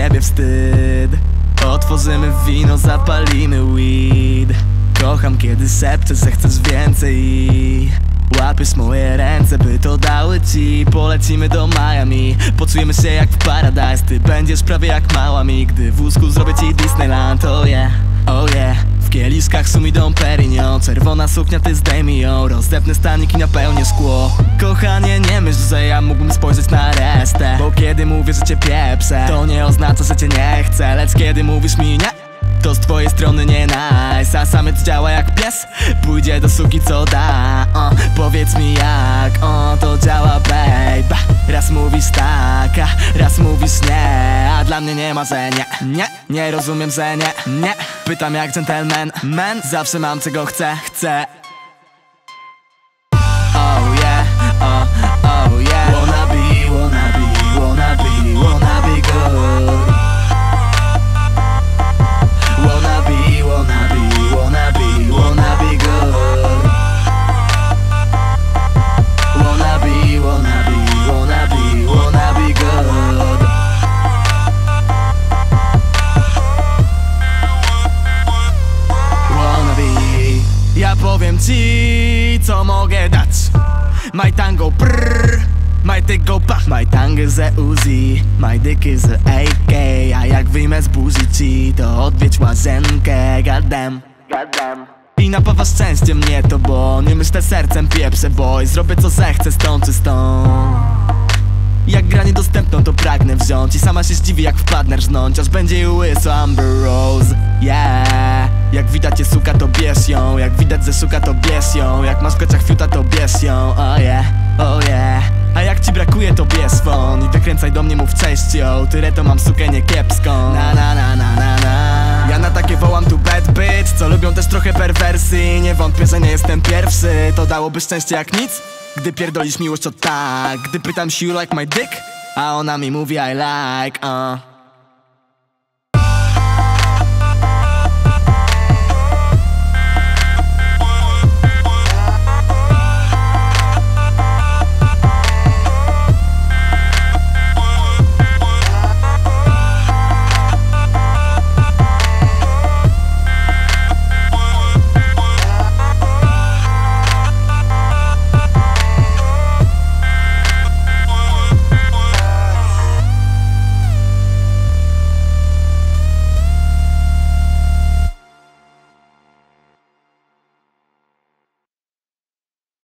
siebie wstyd. Otworzymy wino, zapalimy weed. Kocham, kiedy szepczę, że chcesz więcej i łapiesz moje ręce, by to dały ci. Polecimy do Miami, poczujemy się jak w Paradise. Ty będziesz prawie jak mała mi, gdy w łóżku zrobię ci Disneyland. Oh yeah, oh yeah. W kieliszkach szumi Dom Perignon. Czerwona suknia, ty zdejmij ją. Rozdepnę stanik i napełnię szkło. Kochanie, nie myśl, że ja mógłbym spojrzeć na resztę, bo kiedy mówię, że cię pieprzę, to nie oznacza, że cię nie chcę. Lecz kiedy mówisz mi nie, to z twojej strony nie nice. A samiec działa jak pies, pójdzie do suki co da. Powiedz mi jak to działa, babe. Raz mówisz tak, a raz mówisz nie. A dla mnie nie ma, że nie. Nie, nie rozumiem, że nie, nie. Pytam jak gentleman, man. Zawsze mam czego chcę, chcę. Oh yeah, oh, oh yeah. Wanna be, wanna be, wanna be, wanna be good. Powiem ci, co mogę dać. My tango prrr, my tygo pach. My tango ze Uzi, my dick is a AK. A jak wyjmę z buzi ci, to odwiedź łazienkę. Gadam, gadam. I napawa szczęście mnie to, bo nie myślę sercem, pieprzę boy. Zrobię co zechcę, stąd czy stąd. Jak gra niedostępną, to pragnę wziąć. I sama się zdziwi, jak wpadnę rżnąć. Aż będzie łyso Amber Rose. Yeah. Jak widać je suka, to bierz ją. Jak widać ze suka, to bierz ją. Jak masz w kociach fiuta, to bierz ją. Oh yeah, oh yeah. A jak ci brakuje, to bierz fon. I dokręcaj do mnie, mów cześć yo. Tyle to mam sukę niekiepską. Na na na na na. Ja na takie wołam tu bad bitch, co lubią też trochę perwersji. Nie wątpię, że nie jestem pierwszy. To dałoby szczęście jak nic, gdy pierdolisz miłość, to tak. Gdy pytam się you like my dick, a ona mi mówi I like.